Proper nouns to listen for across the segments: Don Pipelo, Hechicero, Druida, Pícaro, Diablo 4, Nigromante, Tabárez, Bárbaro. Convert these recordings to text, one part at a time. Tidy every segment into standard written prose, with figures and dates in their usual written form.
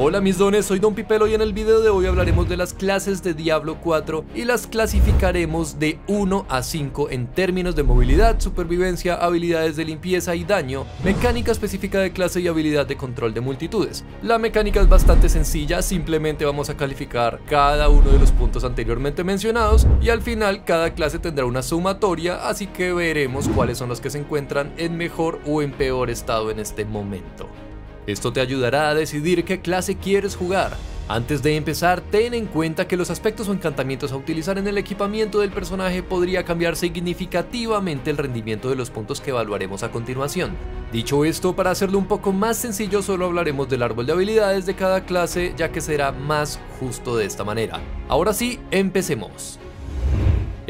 Hola mis dones, soy Don Pipelo y en el video de hoy hablaremos de las clases de Diablo 4 y las clasificaremos de 1 a 5 en términos de movilidad, supervivencia, habilidades de limpieza y daño, mecánica específica de clase y habilidad de control de multitudes. La mecánica es bastante sencilla, simplemente vamos a calificar cada uno de los puntos anteriormente mencionados y al final cada clase tendrá una sumatoria, así que veremos cuáles son los que se encuentran en mejor o en peor estado en este momento. Esto te ayudará a decidir qué clase quieres jugar. Antes de empezar, ten en cuenta que los aspectos o encantamientos a utilizar en el equipamiento del personaje podría cambiar significativamente el rendimiento de los puntos que evaluaremos a continuación. Dicho esto, para hacerlo un poco más sencillo, solo hablaremos del árbol de habilidades de cada clase, ya que será más justo de esta manera. Ahora sí, empecemos.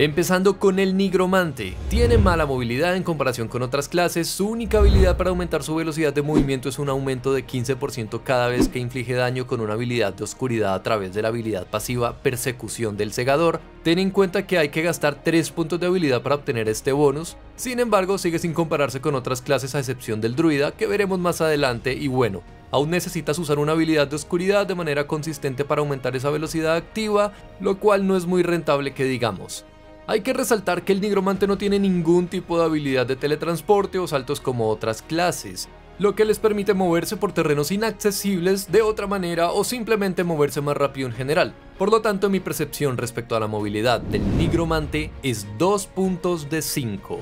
Empezando con el nigromante, tiene mala movilidad en comparación con otras clases, su única habilidad para aumentar su velocidad de movimiento es un aumento de 15% cada vez que inflige daño con una habilidad de oscuridad a través de la habilidad pasiva Persecución del Segador. Ten en cuenta que hay que gastar 3 puntos de habilidad para obtener este bonus, sin embargo sigue sin compararse con otras clases a excepción del druida que veremos más adelante y bueno. Aún necesitas usar una habilidad de oscuridad de manera consistente para aumentar esa velocidad activa, lo cual no es muy rentable que digamos. Hay que resaltar que el nigromante no tiene ningún tipo de habilidad de teletransporte o saltos como otras clases, lo que les permite moverse por terrenos inaccesibles de otra manera o simplemente moverse más rápido en general. Por lo tanto, mi percepción respecto a la movilidad del nigromante es 2 puntos de 5.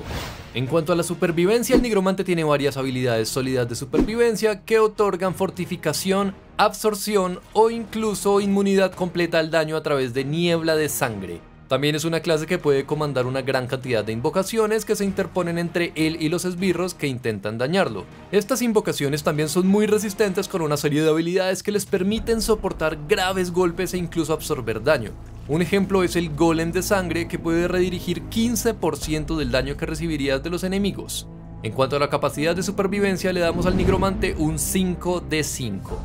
En cuanto a la supervivencia, el nigromante tiene varias habilidades sólidas de supervivencia que otorgan fortificación, absorción o incluso inmunidad completa al daño a través de niebla de sangre. También es una clase que puede comandar una gran cantidad de invocaciones que se interponen entre él y los esbirros que intentan dañarlo. Estas invocaciones también son muy resistentes con una serie de habilidades que les permiten soportar graves golpes e incluso absorber daño. Un ejemplo es el Golem de Sangre que puede redirigir 15% del daño que recibirías de los enemigos. En cuanto a la capacidad de supervivencia, le damos al nigromante un 5 de 5.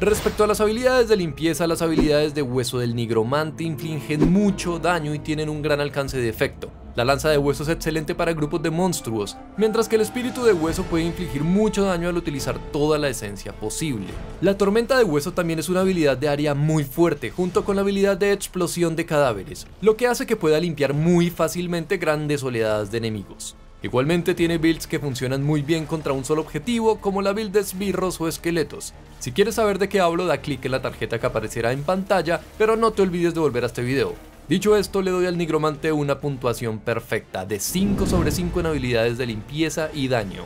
Respecto a las habilidades de limpieza, las habilidades de hueso del nigromante infligen mucho daño y tienen un gran alcance de efecto. La lanza de hueso es excelente para grupos de monstruos, mientras que el espíritu de hueso puede infligir mucho daño al utilizar toda la esencia posible. La tormenta de hueso también es una habilidad de área muy fuerte, junto con la habilidad de explosión de cadáveres, lo que hace que pueda limpiar muy fácilmente grandes oleadas de enemigos. Igualmente tiene builds que funcionan muy bien contra un solo objetivo, como la build de esbirros o esqueletos. Si quieres saber de qué hablo, da clic en la tarjeta que aparecerá en pantalla, pero no te olvides de volver a este video. Dicho esto, le doy al nigromante una puntuación perfecta de 5 sobre 5 en habilidades de limpieza y daño.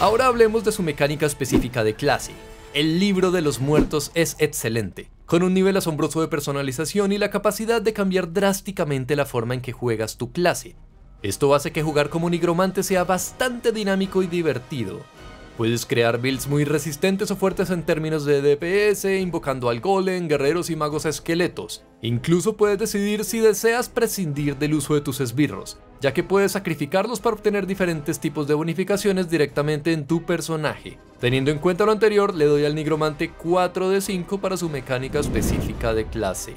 Ahora hablemos de su mecánica específica de clase. El libro de los muertos es excelente, con un nivel asombroso de personalización y la capacidad de cambiar drásticamente la forma en que juegas tu clase. Esto hace que jugar como nigromante sea bastante dinámico y divertido. Puedes crear builds muy resistentes o fuertes en términos de DPS, invocando al golem, guerreros y magos esqueletos. Incluso puedes decidir si deseas prescindir del uso de tus esbirros, ya que puedes sacrificarlos para obtener diferentes tipos de bonificaciones directamente en tu personaje. Teniendo en cuenta lo anterior, le doy al nigromante 4 de 5 para su mecánica específica de clase.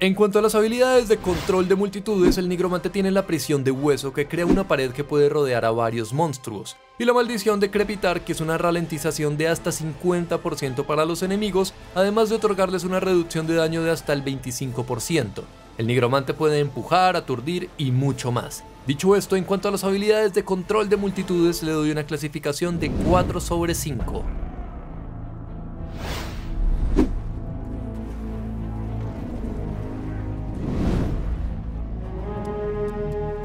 En cuanto a las habilidades de control de multitudes, el nigromante tiene la prisión de hueso que crea una pared que puede rodear a varios monstruos, y la maldición de crepitar que es una ralentización de hasta 50% para los enemigos, además de otorgarles una reducción de daño de hasta el 25%. El nigromante puede empujar, aturdir y mucho más. Dicho esto, en cuanto a las habilidades de control de multitudes, le doy una clasificación de 4 sobre 5.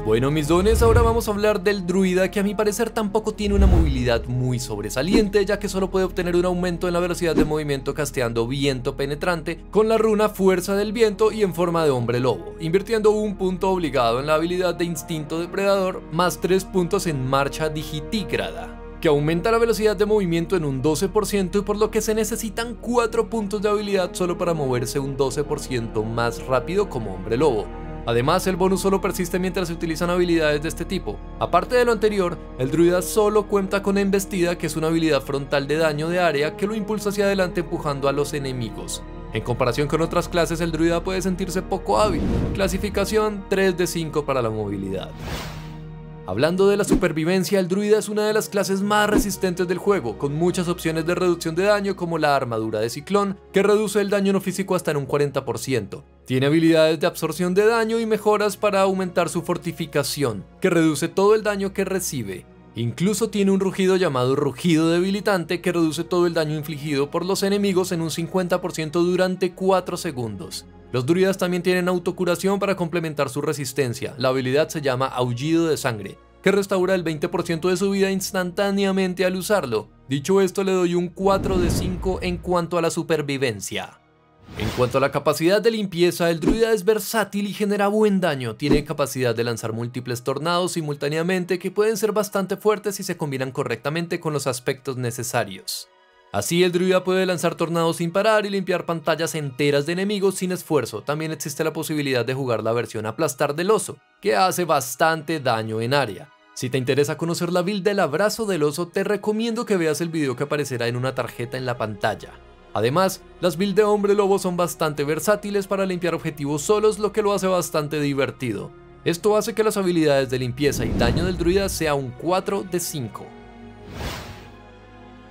Bueno mis dones, ahora vamos a hablar del druida que a mi parecer tampoco tiene una movilidad muy sobresaliente, ya que solo puede obtener un aumento en la velocidad de movimiento casteando viento penetrante con la runa fuerza del viento y en forma de hombre lobo, invirtiendo un punto obligado en la habilidad de instinto depredador más 3 puntos en marcha digitígrada, que aumenta la velocidad de movimiento en un 12% y por lo que se necesitan 4 puntos de habilidad solo para moverse un 12% más rápido como hombre lobo. Además, el bonus solo persiste mientras se utilizan habilidades de este tipo. Aparte de lo anterior, el druida solo cuenta con embestida, que es una habilidad frontal de daño de área que lo impulsa hacia adelante empujando a los enemigos. En comparación con otras clases, el druida puede sentirse poco hábil. Clasificación 3 de 5 para la movilidad. Hablando de la supervivencia, el druida es una de las clases más resistentes del juego, con muchas opciones de reducción de daño como la armadura de ciclón, que reduce el daño no físico hasta en un 40%. Tiene habilidades de absorción de daño y mejoras para aumentar su fortificación, que reduce todo el daño que recibe. Incluso tiene un rugido llamado rugido debilitante que reduce todo el daño infligido por los enemigos en un 50% durante 4 segundos. Los druidas también tienen autocuración para complementar su resistencia. La habilidad se llama Aullido de Sangre, que restaura el 20% de su vida instantáneamente al usarlo. Dicho esto, le doy un 4 de 5 en cuanto a la supervivencia. En cuanto a la capacidad de limpieza, el druida es versátil y genera buen daño. Tiene capacidad de lanzar múltiples tornados simultáneamente que pueden ser bastante fuertes si se combinan correctamente con los aspectos necesarios. Así, el druida puede lanzar tornados sin parar y limpiar pantallas enteras de enemigos sin esfuerzo. También existe la posibilidad de jugar la versión aplastar del oso, que hace bastante daño en área. Si te interesa conocer la build del abrazo del oso, te recomiendo que veas el video que aparecerá en una tarjeta en la pantalla. Además, las builds de hombre lobo son bastante versátiles para limpiar objetivos solos, lo que lo hace bastante divertido. Esto hace que las habilidades de limpieza y daño del druida sea un 4 de 5.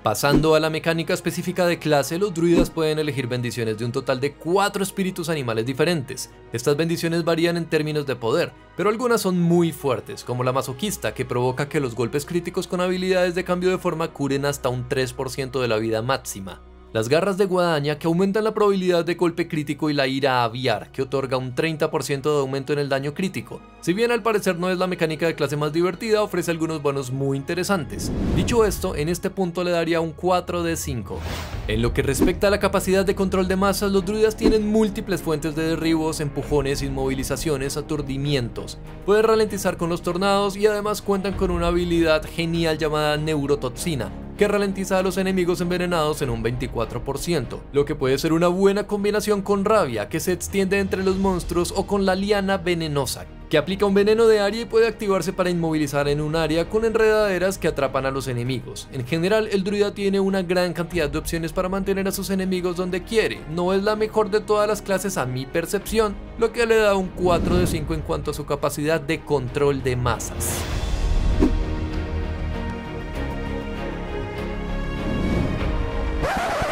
Pasando a la mecánica específica de clase, los druidas pueden elegir bendiciones de un total de 4 espíritus animales diferentes. Estas bendiciones varían en términos de poder, pero algunas son muy fuertes, como la masoquista, que provoca que los golpes críticos con habilidades de cambio de forma curen hasta un 3% de la vida máxima. Las garras de guadaña, que aumentan la probabilidad de golpe crítico, y la ira aviar, que otorga un 30% de aumento en el daño crítico. Si bien al parecer no es la mecánica de clase más divertida, ofrece algunos bonos muy interesantes. Dicho esto, en este punto le daría un 4 de 5. En lo que respecta a la capacidad de control de masas, los druidas tienen múltiples fuentes de derribos, empujones, inmovilizaciones, aturdimientos. Pueden ralentizar con los tornados y además cuentan con una habilidad genial llamada neurotoxina, que ralentiza a los enemigos envenenados en un 24%, lo que puede ser una buena combinación con rabia, que se extiende entre los monstruos, o con la liana venenosa, que aplica un veneno de área y puede activarse para inmovilizar en un área con enredaderas que atrapan a los enemigos. En general, el druida tiene una gran cantidad de opciones para mantener a sus enemigos donde quiere. No es la mejor de todas las clases a mi percepción, lo que le da un 4 de 5 en cuanto a su capacidad de control de masas.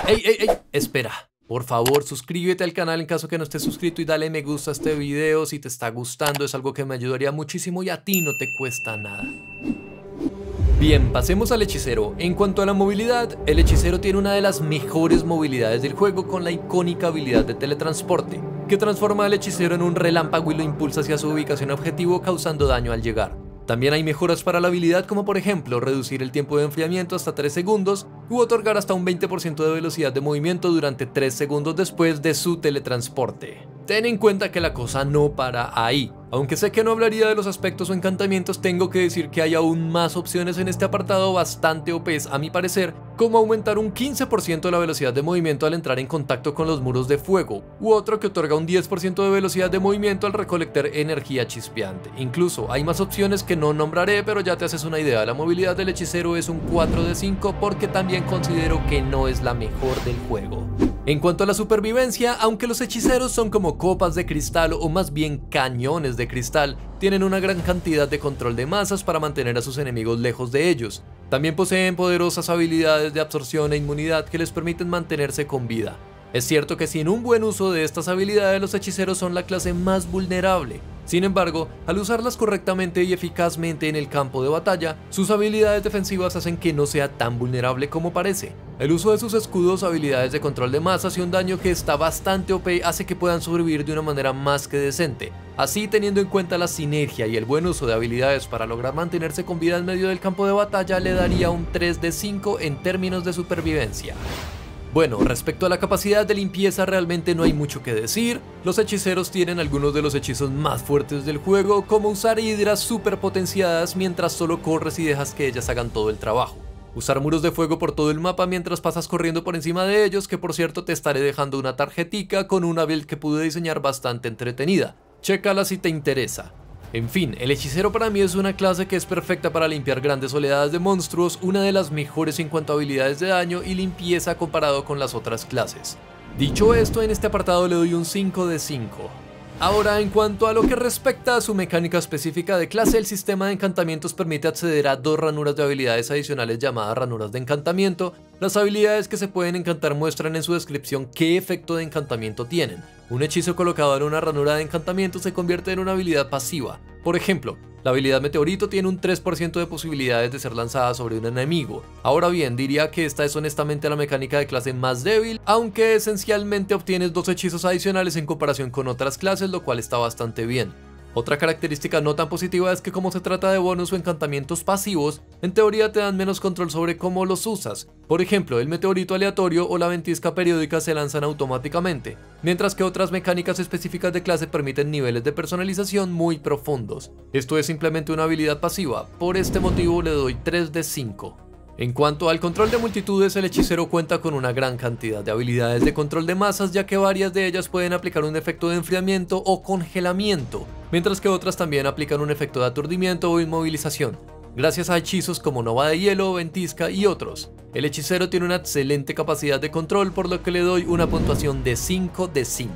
¡Ey! Espera, por favor suscríbete al canal en caso que no estés suscrito y dale me gusta a este video si te está gustando, es algo que me ayudaría muchísimo y a ti no te cuesta nada. Bien, pasemos al hechicero. En cuanto a la movilidad, el hechicero tiene una de las mejores movilidades del juego con la icónica habilidad de teletransporte, que transforma al hechicero en un relámpago y lo impulsa hacia su ubicación objetivo causando daño al llegar. También hay mejoras para la habilidad, como por ejemplo reducir el tiempo de enfriamiento hasta 3 segundos u otorgar hasta un 20% de velocidad de movimiento durante 3 segundos después de su teletransporte. Ten en cuenta que la cosa no para ahí. Aunque sé que no hablaría de los aspectos o encantamientos, tengo que decir que hay aún más opciones en este apartado bastante OPs a mi parecer, como aumentar un 15% de la velocidad de movimiento al entrar en contacto con los muros de fuego, u otro que otorga un 10% de velocidad de movimiento al recolectar energía chispeante. Incluso hay más opciones que no nombraré, pero ya te haces una idea. La movilidad del hechicero es un 4 de 5 porque también considero que no es la mejor del juego. En cuanto a la supervivencia, aunque los hechiceros son como copas de cristal o más bien cañones de cristal, tienen una gran cantidad de control de masas para mantener a sus enemigos lejos de ellos. También poseen poderosas habilidades de absorción e inmunidad que les permiten mantenerse con vida. Es cierto que sin un buen uso de estas habilidades, los hechiceros son la clase más vulnerable. Sin embargo, al usarlas correctamente y eficazmente en el campo de batalla, sus habilidades defensivas hacen que no sea tan vulnerable como parece. El uso de sus escudos, habilidades de control de masas y un daño que está bastante OP hace que puedan sobrevivir de una manera más que decente. Así, teniendo en cuenta la sinergia y el buen uso de habilidades para lograr mantenerse con vida en medio del campo de batalla, le daría un 3 de 5 en términos de supervivencia. Bueno, respecto a la capacidad de limpieza realmente no hay mucho que decir. Los hechiceros tienen algunos de los hechizos más fuertes del juego, como usar hidras super potenciadas mientras solo corres y dejas que ellas hagan todo el trabajo. Usar muros de fuego por todo el mapa mientras pasas corriendo por encima de ellos, que por cierto te estaré dejando una tarjetica con una build que pude diseñar bastante entretenida. Chécala si te interesa. En fin, el hechicero para mí es una clase que es perfecta para limpiar grandes oleadas de monstruos, una de las mejores en cuanto a habilidades de daño y limpieza comparado con las otras clases. Dicho esto, en este apartado le doy un 5 de 5. Ahora, en cuanto a lo que respecta a su mecánica específica de clase, el sistema de encantamientos permite acceder a dos ranuras de habilidades adicionales llamadas ranuras de encantamiento. Las habilidades que se pueden encantar muestran en su descripción qué efecto de encantamiento tienen. Un hechizo colocado en una ranura de encantamiento se convierte en una habilidad pasiva. Por ejemplo, la habilidad Meteorito tiene un 3% de posibilidades de ser lanzada sobre un enemigo. Ahora bien, diría que esta es honestamente la mecánica de clase más débil, aunque esencialmente obtienes dos hechizos adicionales en comparación con otras clases, lo cual está bastante bien. Otra característica no tan positiva es que como se trata de bonus o encantamientos pasivos, en teoría te dan menos control sobre cómo los usas. Por ejemplo, el meteorito aleatorio o la ventisca periódica se lanzan automáticamente, mientras que otras mecánicas específicas de clase permiten niveles de personalización muy profundos. Esto es simplemente una habilidad pasiva, por este motivo le doy 3 de 5. En cuanto al control de multitudes, el hechicero cuenta con una gran cantidad de habilidades de control de masas, ya que varias de ellas pueden aplicar un efecto de enfriamiento o congelamiento, mientras que otras también aplican un efecto de aturdimiento o inmovilización, gracias a hechizos como Nova de Hielo, Ventisca y otros. El hechicero tiene una excelente capacidad de control, por lo que le doy una puntuación de 5 de 5.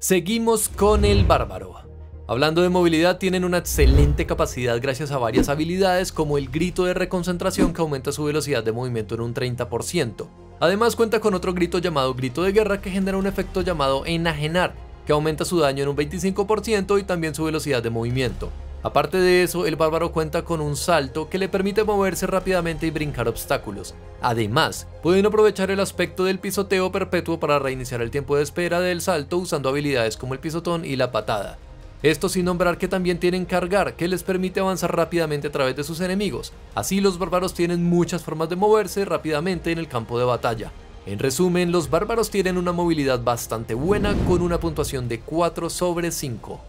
Seguimos con el bárbaro. Hablando de movilidad, tienen una excelente capacidad gracias a varias habilidades como el grito de reconcentración, que aumenta su velocidad de movimiento en un 30%. Además cuenta con otro grito llamado grito de guerra, que genera un efecto llamado enajenar, que aumenta su daño en un 25% y también su velocidad de movimiento. Aparte de eso, el bárbaro cuenta con un salto que le permite moverse rápidamente y brincar obstáculos. Además, pueden aprovechar el aspecto del pisoteo perpetuo para reiniciar el tiempo de espera del salto usando habilidades como el pisotón y la patada. Esto sin nombrar que también tienen cargar, que les permite avanzar rápidamente a través de sus enemigos. Así, los bárbaros tienen muchas formas de moverse rápidamente en el campo de batalla. En resumen, los bárbaros tienen una movilidad bastante buena, con una puntuación de 4 sobre 5.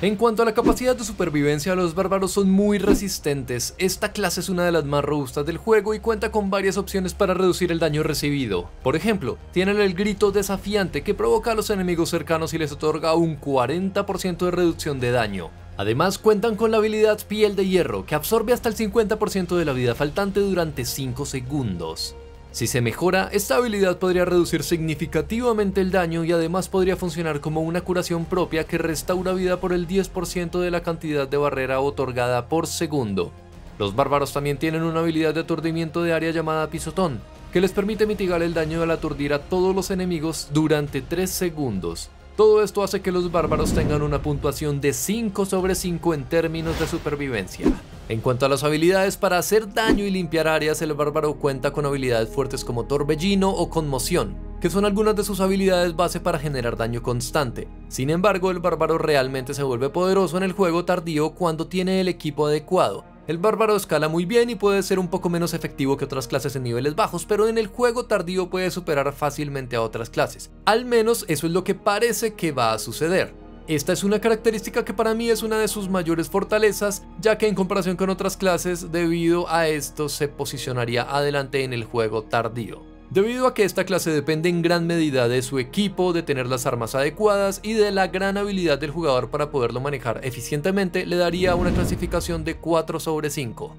En cuanto a la capacidad de supervivencia, los bárbaros son muy resistentes. Esta clase es una de las más robustas del juego y cuenta con varias opciones para reducir el daño recibido. Por ejemplo, tienen el grito desafiante, que provoca a los enemigos cercanos y les otorga un 40% de reducción de daño. Además cuentan con la habilidad piel de hierro, que absorbe hasta el 50% de la vida faltante durante 5 segundos. Si se mejora, esta habilidad podría reducir significativamente el daño y además podría funcionar como una curación propia que restaura vida por el 10% de la cantidad de barrera otorgada por segundo. Los bárbaros también tienen una habilidad de aturdimiento de área llamada pisotón, que les permite mitigar el daño al aturdir a todos los enemigos durante 3 segundos. Todo esto hace que los bárbaros tengan una puntuación de 5 sobre 5 en términos de supervivencia. En cuanto a las habilidades para hacer daño y limpiar áreas, el bárbaro cuenta con habilidades fuertes como Torbellino o Conmoción, que son algunas de sus habilidades base para generar daño constante. Sin embargo, el bárbaro realmente se vuelve poderoso en el juego tardío cuando tiene el equipo adecuado. El bárbaro escala muy bien y puede ser un poco menos efectivo que otras clases en niveles bajos, pero en el juego tardío puede superar fácilmente a otras clases. Al menos eso es lo que parece que va a suceder. Esta es una característica que para mí es una de sus mayores fortalezas, ya que en comparación con otras clases, debido a esto se posicionaría adelante en el juego tardío. Debido a que esta clase depende en gran medida de su equipo, de tener las armas adecuadas y de la gran habilidad del jugador para poderlo manejar eficientemente, le daría una clasificación de 4 sobre 5.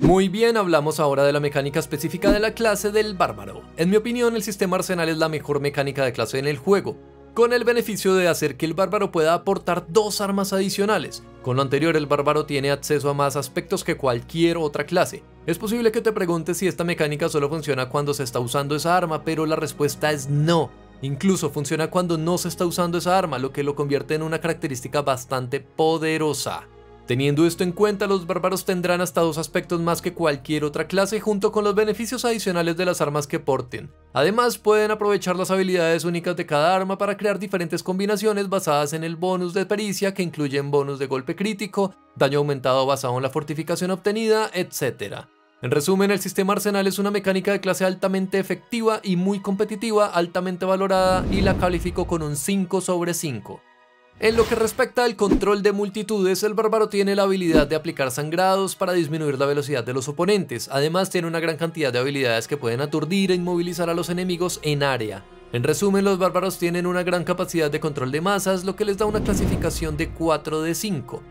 Muy bien, hablamos ahora de la mecánica específica de la clase del bárbaro. En mi opinión, el sistema arsenal es la mejor mecánica de clase en el juego, con el beneficio de hacer que el bárbaro pueda aportar dos armas adicionales. Con lo anterior, el bárbaro tiene acceso a más aspectos que cualquier otra clase. Es posible que te preguntes si esta mecánica solo funciona cuando se está usando esa arma, pero la respuesta es no. Incluso funciona cuando no se está usando esa arma, lo que lo convierte en una característica bastante poderosa. Teniendo esto en cuenta, los bárbaros tendrán hasta dos aspectos más que cualquier otra clase, junto con los beneficios adicionales de las armas que porten. Además, pueden aprovechar las habilidades únicas de cada arma para crear diferentes combinaciones basadas en el bonus de pericia, que incluyen bonus de golpe crítico, daño aumentado basado en la fortificación obtenida, etc. En resumen, el sistema arsenal es una mecánica de clase altamente efectiva y muy competitiva, altamente valorada, y la califico con un 5 sobre 5. En lo que respecta al control de multitudes, el bárbaro tiene la habilidad de aplicar sangrados para disminuir la velocidad de los oponentes. Además, tiene una gran cantidad de habilidades que pueden aturdir e inmovilizar a los enemigos en área. En resumen, los bárbaros tienen una gran capacidad de control de masas, lo que les da una clasificación de 4 de 5.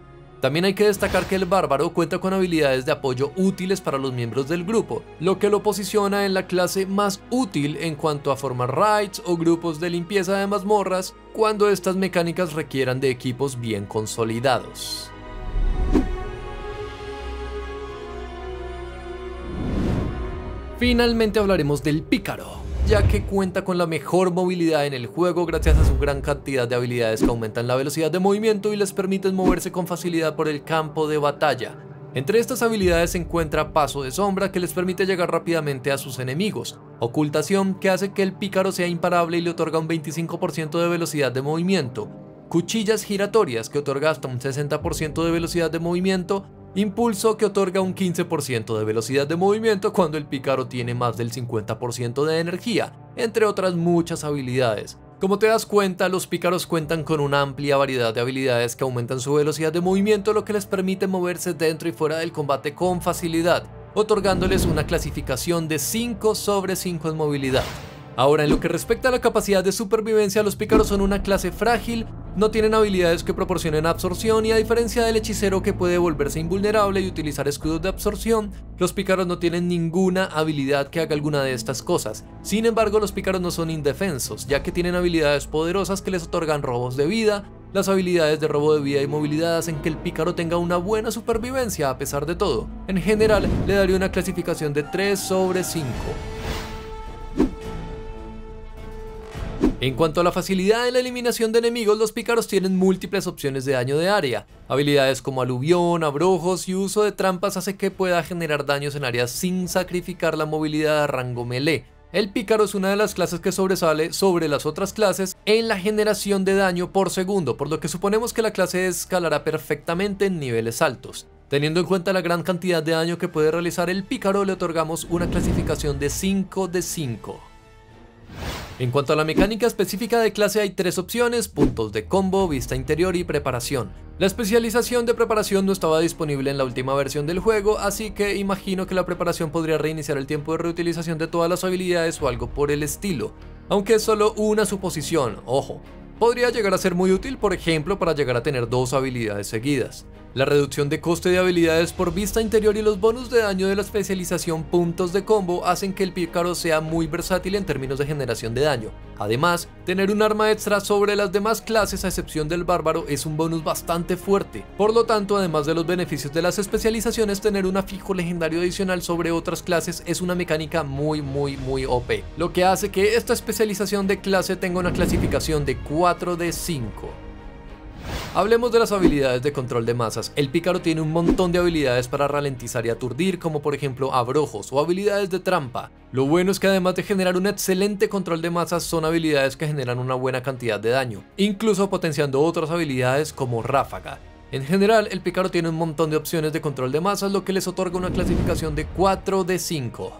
También hay que destacar que el bárbaro cuenta con habilidades de apoyo útiles para los miembros del grupo, lo que lo posiciona en la clase más útil en cuanto a formar raids o grupos de limpieza de mazmorras cuando estas mecánicas requieran de equipos bien consolidados. Finalmente hablaremos del pícaro, ya que cuenta con la mejor movilidad en el juego gracias a su gran cantidad de habilidades que aumentan la velocidad de movimiento y les permiten moverse con facilidad por el campo de batalla. Entre estas habilidades se encuentra Paso de Sombra, que les permite llegar rápidamente a sus enemigos, Ocultación, que hace que el pícaro sea imparable y le otorga un 25% de velocidad de movimiento, Cuchillas Giratorias, que otorga hasta un 60% de velocidad de movimiento, Impulso, que otorga un 15% de velocidad de movimiento cuando el pícaro tiene más del 50% de energía, entre otras muchas habilidades. Como te das cuenta, los pícaros cuentan con una amplia variedad de habilidades que aumentan su velocidad de movimiento, lo que les permite moverse dentro y fuera del combate con facilidad, otorgándoles una clasificación de 5/5 en movilidad. Ahora, en lo que respecta a la capacidad de supervivencia, los pícaros son una clase frágil. No tienen habilidades que proporcionen absorción y, a diferencia del hechicero que puede volverse invulnerable y utilizar escudos de absorción, los pícaros no tienen ninguna habilidad que haga alguna de estas cosas. Sin embargo, los pícaros no son indefensos, ya que tienen habilidades poderosas que les otorgan robos de vida. Las habilidades de robo de vida y movilidad hacen que el pícaro tenga una buena supervivencia a pesar de todo. En general, le daría una clasificación de 3/5. En cuanto a la facilidad en la eliminación de enemigos, los pícaros tienen múltiples opciones de daño de área. Habilidades como aluvión, abrojos y uso de trampas hace que pueda generar daños en áreas sin sacrificar la movilidad a rango melee. El pícaro es una de las clases que sobresale sobre las otras clases en la generación de daño por segundo, por lo que suponemos que la clase escalará perfectamente en niveles altos. Teniendo en cuenta la gran cantidad de daño que puede realizar el pícaro, le otorgamos una clasificación de 5/5. En cuanto a la mecánica específica de clase, hay tres opciones: puntos de combo, vista interior y preparación. La especialización de preparación no estaba disponible en la última versión del juego, así que imagino que la preparación podría reiniciar el tiempo de reutilización de todas las habilidades o algo por el estilo, aunque es solo una suposición, ojo. Podría llegar a ser muy útil, por ejemplo, para llegar a tener dos habilidades seguidas. La reducción de coste de habilidades por vista interior y los bonus de daño de la especialización puntos de combo hacen que el pícaro sea muy versátil en términos de generación de daño. Además, tener un arma extra sobre las demás clases a excepción del bárbaro es un bonus bastante fuerte. Por lo tanto, además de los beneficios de las especializaciones, tener un afijo legendario adicional sobre otras clases es una mecánica muy OP, lo que hace que esta especialización de clase tenga una clasificación de 4/5. Hablemos de las habilidades de control de masas. El pícaro tiene un montón de habilidades para ralentizar y aturdir, como por ejemplo abrojos o habilidades de trampa. Lo bueno es que además de generar un excelente control de masas, son habilidades que generan una buena cantidad de daño, incluso potenciando otras habilidades como ráfaga. En general, el pícaro tiene un montón de opciones de control de masas, lo que les otorga una clasificación de 4/5.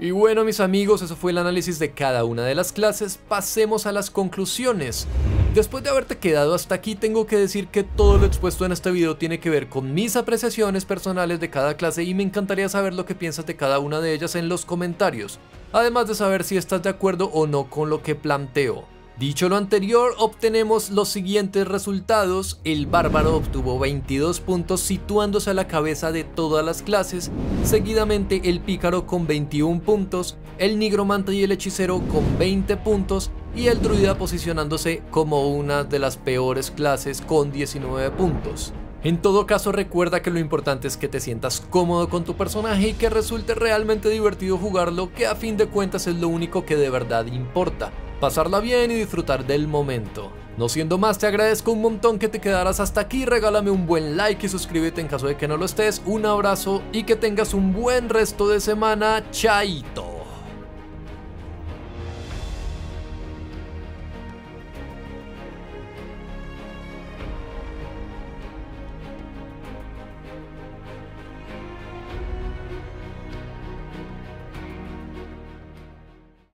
Y bueno, mis amigos, eso fue el análisis de cada una de las clases. Pasemos a las conclusiones. Después de haberte quedado hasta aquí, tengo que decir que todo lo expuesto en este video tiene que ver con mis apreciaciones personales de cada clase y me encantaría saber lo que piensas de cada una de ellas en los comentarios, además de saber si estás de acuerdo o no con lo que planteo. Dicho lo anterior, obtenemos los siguientes resultados. El bárbaro obtuvo 22 puntos, situándose a la cabeza de todas las clases. Seguidamente el pícaro con 21 puntos, el nigromante y el hechicero con 20 puntos y el druida posicionándose como una de las peores clases con 19 puntos. En todo caso, recuerda que lo importante es que te sientas cómodo con tu personaje y que resulte realmente divertido jugarlo, que a fin de cuentas es lo único que de verdad importa. Pasarla bien y disfrutar del momento. No siendo más, te agradezco un montón que te quedaras hasta aquí. Regálame un buen like y suscríbete en caso de que no lo estés. Un abrazo y que tengas un buen resto de semana. Chaito.